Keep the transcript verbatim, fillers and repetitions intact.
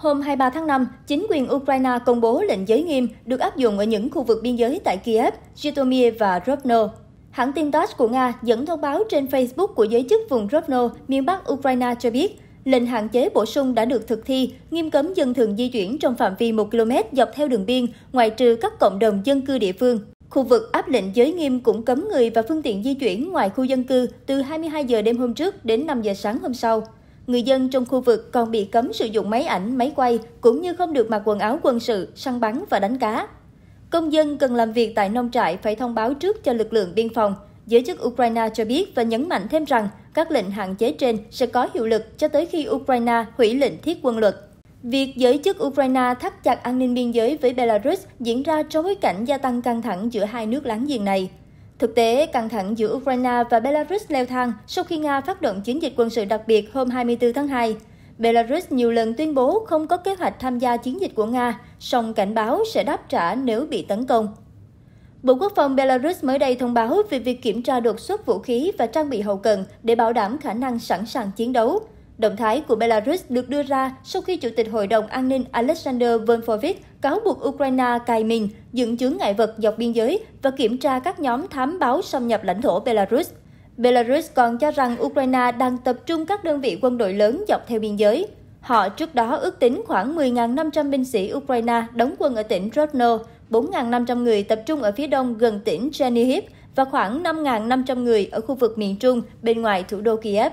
Hôm hai mươi ba tháng năm, chính quyền Ukraine công bố lệnh giới nghiêm được áp dụng ở những khu vực biên giới tại Kiev, Zhytomyr và Rovno. Hãng tin tát của Nga dẫn thông báo trên Facebook của giới chức vùng Rovno, miền Bắc Ukraine cho biết, lệnh hạn chế bổ sung đã được thực thi, nghiêm cấm dân thường di chuyển trong phạm vi một ki lô mét dọc theo đường biên, ngoại trừ các cộng đồng dân cư địa phương. Khu vực áp lệnh giới nghiêm cũng cấm người và phương tiện di chuyển ngoài khu dân cư từ hai mươi hai giờ đêm hôm trước đến năm giờ sáng hôm sau. Người dân trong khu vực còn bị cấm sử dụng máy ảnh, máy quay, cũng như không được mặc quần áo quân sự, săn bắn và đánh cá. Công dân cần làm việc tại nông trại phải thông báo trước cho lực lượng biên phòng. Giới chức Ukraine cho biết và nhấn mạnh thêm rằng các lệnh hạn chế trên sẽ có hiệu lực cho tới khi Ukraine hủy lệnh thiết quân luật. Việc giới chức Ukraine thắt chặt an ninh biên giới với Belarus diễn ra trong bối cảnh gia tăng căng thẳng giữa hai nước láng giềng này. Thực tế, căng thẳng giữa Ukraine và Belarus leo thang sau khi Nga phát động chiến dịch quân sự đặc biệt hôm hai mươi tư tháng hai. Belarus nhiều lần tuyên bố không có kế hoạch tham gia chiến dịch của Nga, song cảnh báo sẽ đáp trả nếu bị tấn công. Bộ Quốc phòng Belarus mới đây thông báo về việc kiểm tra đột xuất vũ khí và trang bị hậu cần để bảo đảm khả năng sẵn sàng chiến đấu. Động thái của Belarus được đưa ra sau khi Chủ tịch Hội đồng An ninh Alexander Volfovic cáo buộc Ukraine cài mình, dựng chướng ngại vật dọc biên giới và kiểm tra các nhóm thám báo xâm nhập lãnh thổ Belarus. Belarus còn cho rằng Ukraine đang tập trung các đơn vị quân đội lớn dọc theo biên giới. Họ trước đó ước tính khoảng mười nghìn năm trăm binh sĩ Ukraine đóng quân ở tỉnh Rodno, bốn nghìn năm trăm người tập trung ở phía đông gần tỉnh Chernihiv và khoảng năm nghìn năm trăm người ở khu vực miền trung bên ngoài thủ đô Kiev.